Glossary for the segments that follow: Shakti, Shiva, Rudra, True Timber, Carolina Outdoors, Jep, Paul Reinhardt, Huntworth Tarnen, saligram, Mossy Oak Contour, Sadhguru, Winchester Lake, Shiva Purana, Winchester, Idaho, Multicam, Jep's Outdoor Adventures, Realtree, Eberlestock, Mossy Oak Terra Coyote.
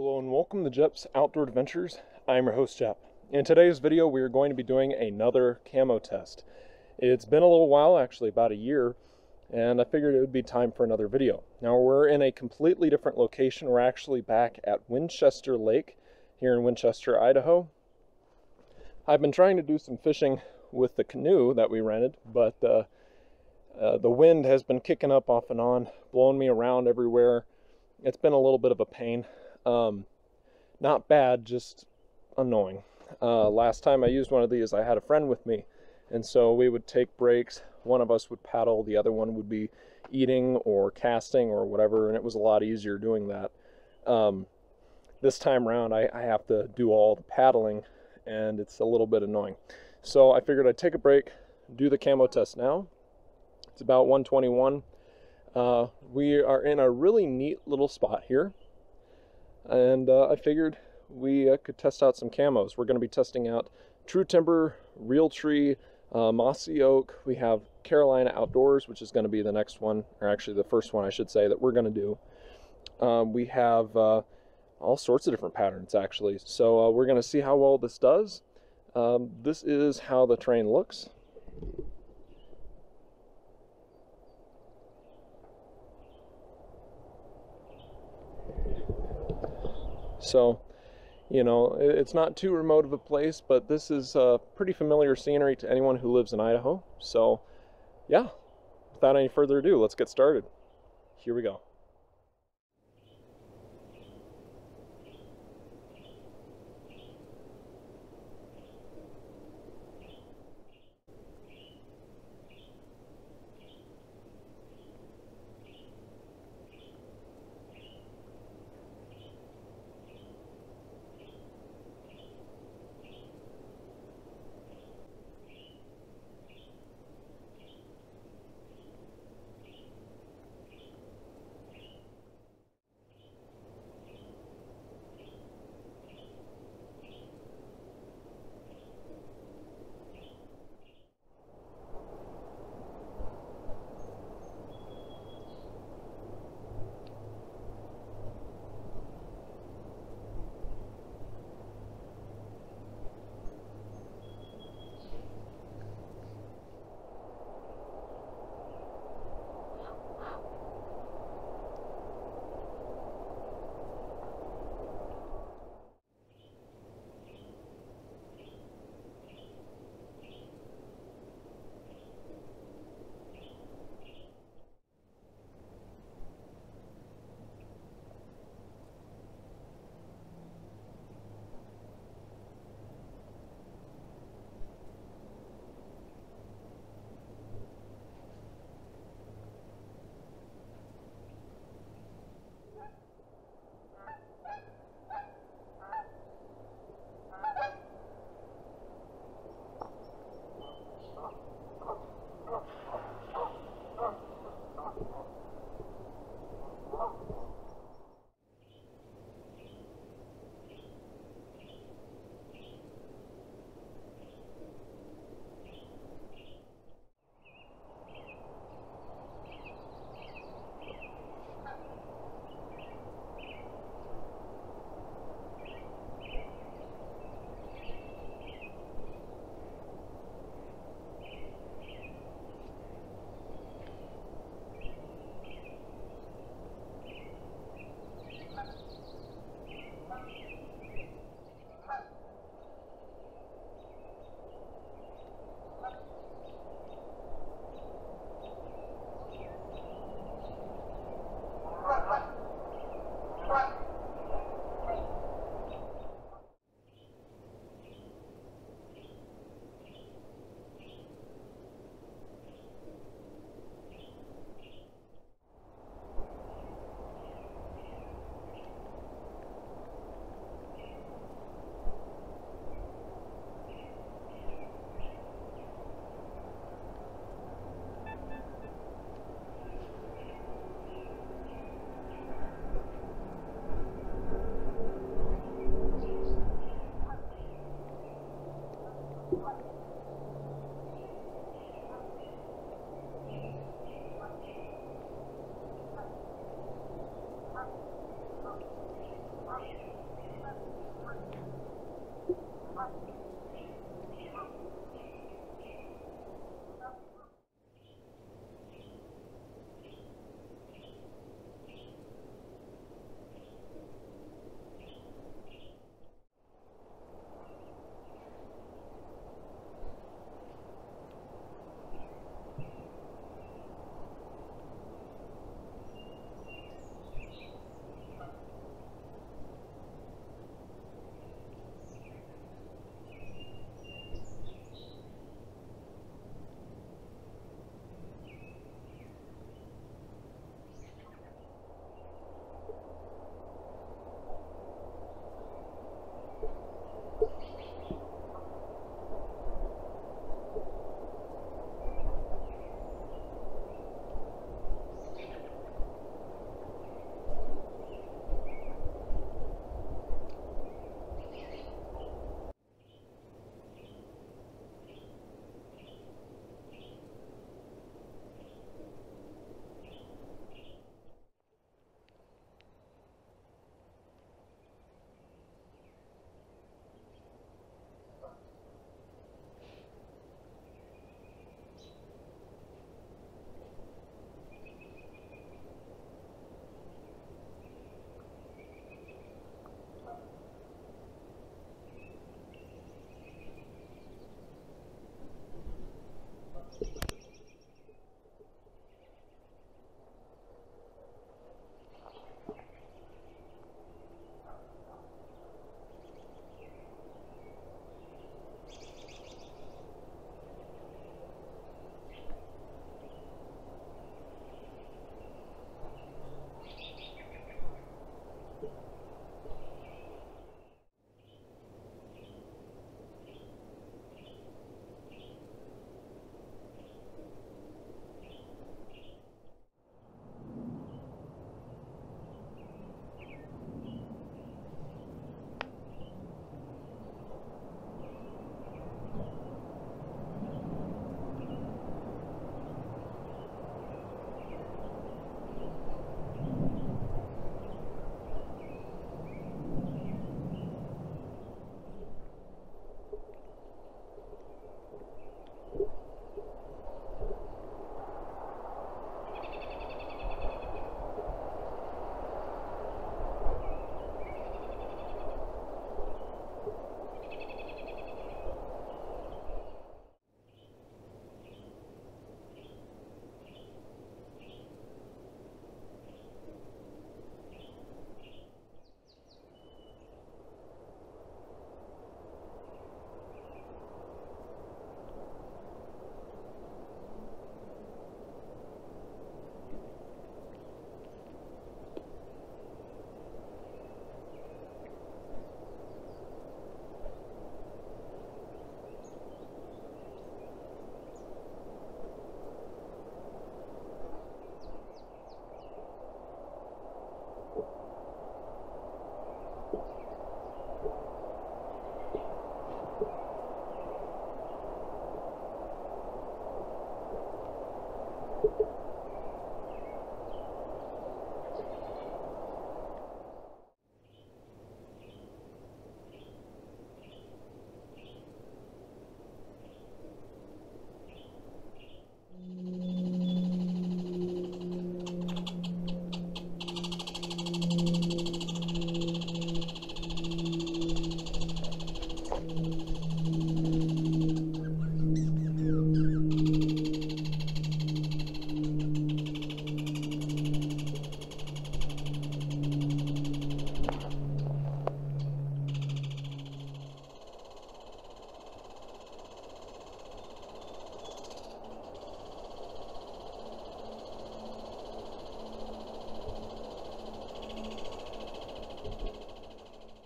Hello and welcome to Jep's Outdoor Adventures. I'm your host, Jep. In today's video, we are going to be doing another camo test. It's been a little while, actually about a year, and I figured it would be time for another video. Now we're in a completely different location. We're actually back at Winchester Lake here in Winchester, Idaho. I've been trying to do some fishing with the canoe that we rented, but the wind has been kicking up off and on, blowing me around everywhere. It's been a little bit of a pain. Not bad, just annoying. Last time I used one of these, I had a friend with me, and so we would take breaks. One of us would paddle, the other one would be eating or casting or whatever, and it was a lot easier doing that. This time around, I have to do all the paddling, and it's a little bit annoying. So I figured I'd take a break, do the camo test now. It's about 1:21. We are in a really neat little spot here. And I figured we could test out some camos. We're going to be testing out True Timber, Realtree, Mossy Oak. We have Carolina Outdoors, which is going to be the next one, or actually the first one, I should say, that we're going to do. We have all sorts of different patterns, actually. So we're going to see how well this does. This is how the train looks. So, you know, it's not too remote of a place, but this is pretty familiar scenery to anyone who lives in Idaho. So, yeah, without any further ado, let's get started. Here we go.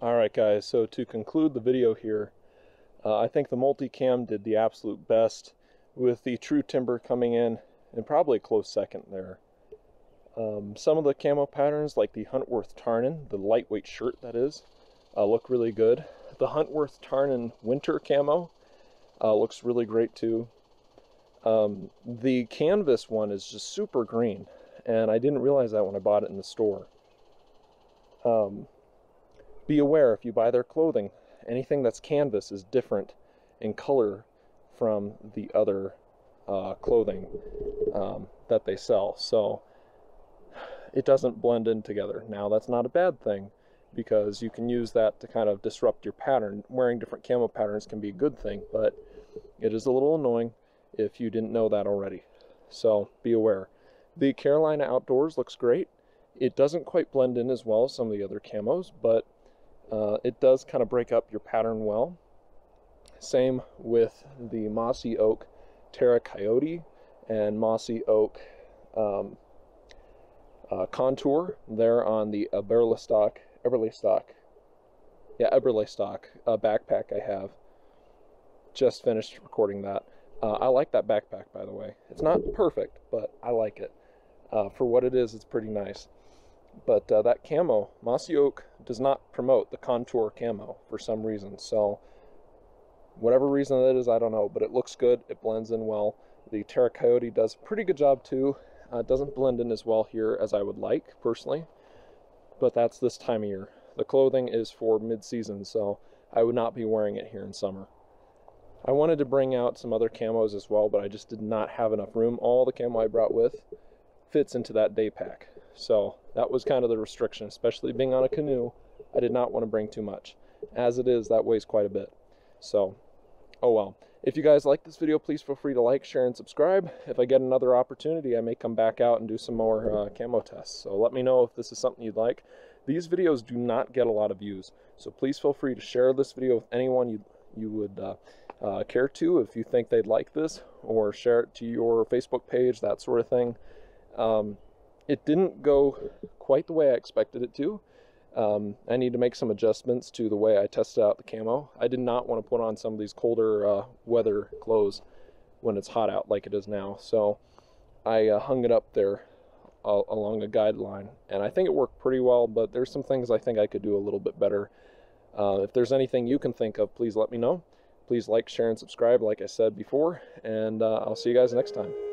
Alright guys, so to conclude the video here, I think the Multicam did the absolute best, with the True Timber coming in and probably a close second there. Some of the camo patterns, like the Huntworth Tarnen, the lightweight shirt that is, look really good. The Huntworth Tarnen winter camo looks really great too. The canvas one is just super green, and I didn't realize that when I bought it in the store. Be aware, if you buy their clothing, anything that's canvas is different in color from the other clothing that they sell. So it doesn't blend in together. Now that's not a bad thing, because you can use that to kind of disrupt your pattern. Wearing different camo patterns can be a good thing, but it is a little annoying if you didn't know that already. So be aware. The Carolina Outdoors looks great. It doesn't quite blend in as well as some of the other camos, but it does kind of break up your pattern well. Same with the Mossy Oak Terra Coyote and Mossy Oak Contour. They're on the Eberlestock backpack I have. Just finished recording that. I like that backpack, by the way. It's not perfect, but I like it. For what it is, it's pretty nice. But that camo, Mossy Oak does not promote the contour camo for some reason. So whatever reason that is, I don't know, but it looks good. It blends in well. The Terra Coyote does a pretty good job too. It doesn't blend in as well here as I would like personally, but that's this time of year. The clothing is for mid-season, so I would not be wearing it here in summer. I wanted to bring out some other camos as well, but I just did not have enough room. All the camo I brought with fits into that day pack. So that was kind of the restriction, especially being on a canoe. I did not want to bring too much. As it is, that weighs quite a bit. So, oh well. If you guys like this video, please feel free to like, share, and subscribe. If I get another opportunity, I may come back out and do some more camo tests. So let me know if this is something you'd like. These videos do not get a lot of views, so please feel free to share this video with anyone you would care to, if you think they'd like this, or share it to your Facebook page, that sort of thing. It didn't go quite the way I expected it to. I need to make some adjustments to the way I tested out the camo. I did not want to put on some of these colder weather clothes when it's hot out like it is now. So I hung it up there along a guideline, and I think it worked pretty well, but there's some things I think I could do a little bit better. If there's anything you can think of, please let me know. Please like, share, and subscribe, like I said before, and I'll see you guys next time.